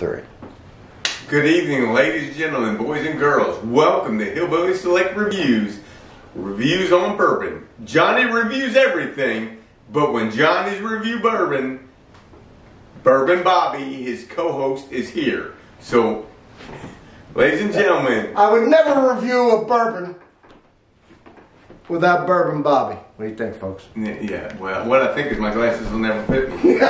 3. Good evening, ladies and gentlemen, boys and girls. Welcome to Hillbilly Select Reviews. Reviews on bourbon. Johnny reviews everything, but when Johnny's review bourbon, Bourbon Bobby, his co-host, is here. So, ladies and gentlemen, I would never review a bourbon without Bourbon Bobby. What do you think, folks? Yeah, well, what I think is my glasses will never fit me.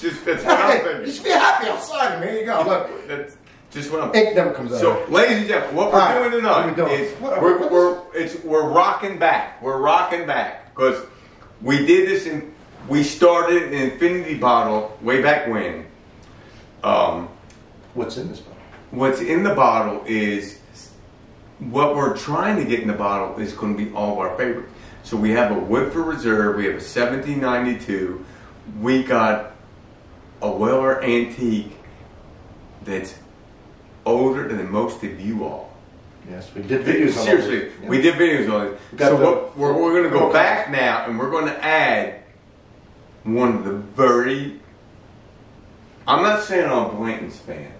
Just fits what I'm thinking. You should be happy outside. Here you go. Look, that's just what I'm thinking. Ink never comes out. So, ladies and gentlemen, what we're doing tonight we're rocking back. We're rocking back because we did this and we started an Infinity Bottle way back when. What's in this bottle? What's in the bottle is what we're trying to get in the bottle is going to be all of our favorites. So we have a Woodford Reserve. We have a 1792. We got a Weller Antique that's older than most of you all. Yes, we did videos on it. Seriously, yeah. We did videos on it. So what, we're going to go back now and we're going to add one of the very... I'm not saying I'm a Blanton's fan.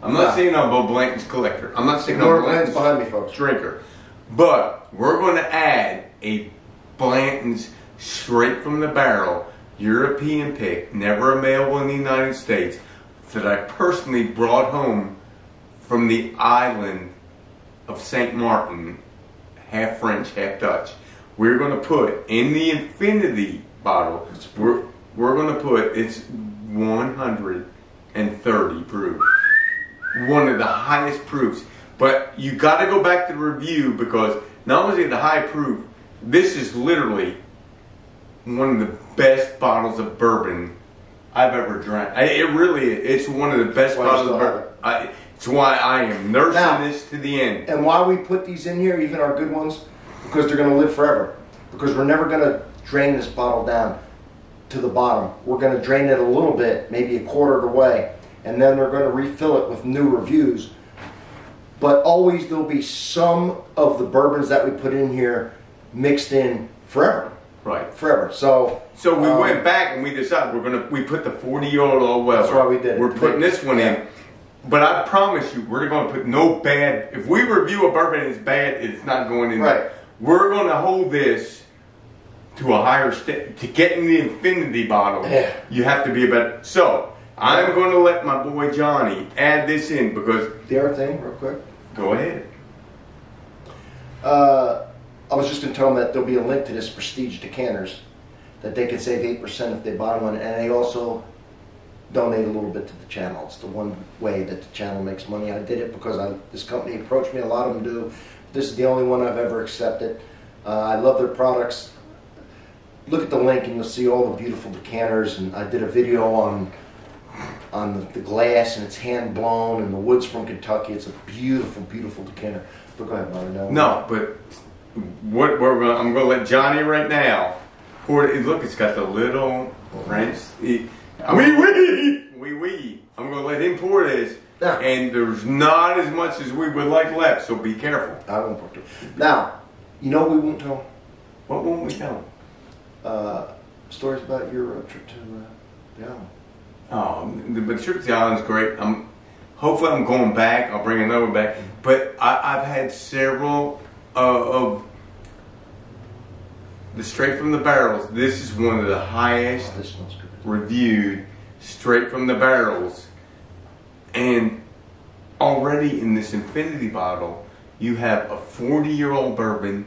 I'm not saying I'm a Blanton's collector. I'm not saying I'm a Blanton's drinker. But we're going to add a Blanton's straight from the barrel European pick, never available in the United States, that I personally brought home from the island of St. Martin, half French, half Dutch. We're going to put in the Infinity Bottle, we're going to put, it's 130 proof. One of the highest proofs. But you got to go back to the review because not only is it the high proof, this is literally one of the best bottles of bourbon I've ever drank. It really is. It's one of the best bottles of bourbon. It's why I am nursing this to the end. And why we put these in here, even our good ones, because they're going to live forever. Because we're never going to drain this bottle down to the bottom. We're going to drain it a little bit, maybe a quarter of the way, and then they're going to refill it with new reviews. But always there'll be some of the bourbons that we put in here mixed in forever. Right. Forever. So we went back and we decided we put the 40-year-old all Weller. That's why we did it. We're putting this one in. But I promise you, we're going to put no bad. If we review a bourbon and it's bad, it's not going in there. We're going to hold this to a higher step. To get in the Infinity Bottle, you have to be a better. So I'm going to let my boy Johnny add this in because... The other thing, real quick. Go ahead. I was just going to tell them that there'll be a link to this Prestige Decanters that they can save 8% if they buy one, and they also donate a little bit to the channel. It's the one way that the channel makes money. I did it because this company approached me. A lot of them do. This is the only one I've ever accepted. I love their products. Look at the link and you'll see all the beautiful decanters, and I did a video on the glass, and it's hand blown, and the wood's from Kentucky. It's a beautiful, beautiful decanter. But go ahead, Martin. No, but... I'm going to let Johnny right now pour it. Look, it's got the little French. I'm going to let him pour this. Now, and there's not as much as we would like left, so be careful. I won't pour it. Now, you know we won't tell him? What won't we tell him? Stories about your trip to the island. But the trip to the island's great. Hopefully I'm going back. I'll bring another back. But I've had several... of the straight from the barrels, this is one of the highest reviewed straight from the barrels, and already in this Infinity Bottle you have a 40-year-old bourbon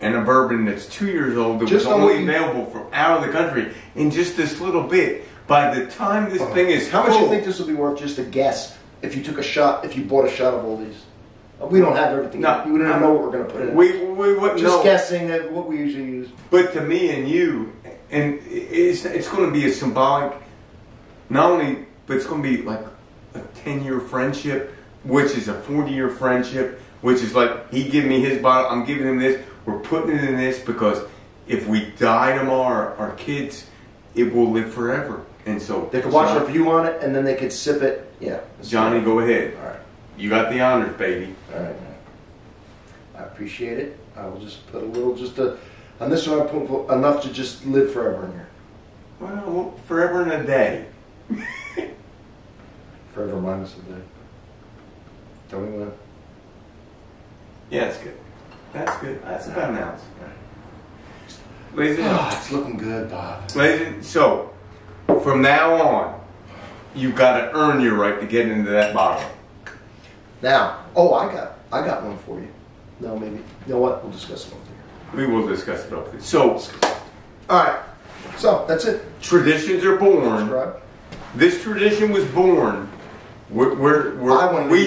and a bourbon that's 2 years old that just was only available from out of the country in just this little bit. By the time this thing is how much do you think this will be worth? Just a guess. If you took a shot, if you bought a shot of all these. We don't have everything. No, we don't know what we're going to put in. We wouldn't know. Just guessing at what we usually use. But to me and you, and it's going to be a symbolic, not only, but it's going to be like a 10-year friendship, which is a 40-year friendship, which is like he gave me his bottle, I'm giving him this. We're putting it in this because if we die tomorrow, our kids, it will live forever. And so they could watch a review on it and then they could sip it. Yeah. Johnny, go ahead. All right. You got the honors, baby. All right, man. I appreciate it. I will just put a little, on this one I put enough to just live forever in here. Well, forever in a day. forever minus of the Tony Lip. Yeah, that's good. That's good. That's about an ounce. Ladies and gentlemen, it's looking good, Bob. Ladies, so from now on, you've got to earn your right to get into that bottle. Now, oh, I got one for you. No, maybe. You know what? We'll discuss it over there. We will discuss it over there. So, all right. So that's it. Traditions are born. Right. This tradition was born. We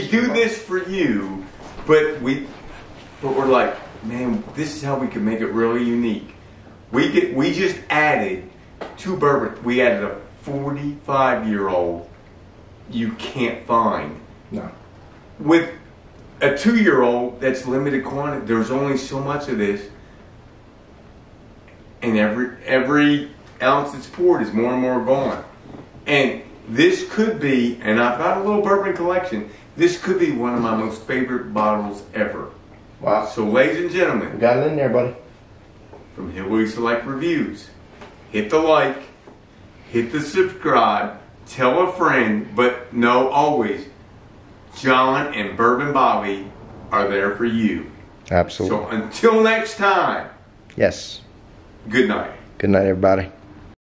do this for you, but we're like, man, this is how we can make it really unique. We just added two bourbon. We added a 45-year-old you can't find. No. With a 2-year-old that's limited quantity. There's only so much of this, and every ounce that's poured is more and more gone. And this could be, and I've got a little bourbon collection, this could be one of my most favorite bottles ever. Wow. So ladies and gentlemen, we got it in there, buddy. From Hillbilly Select Reviews, hit the like, hit the subscribe, tell a friend, but know always, John and Bourbon Bobby are there for you. Absolutely. So until next time. Yes. Good night. Good night, everybody.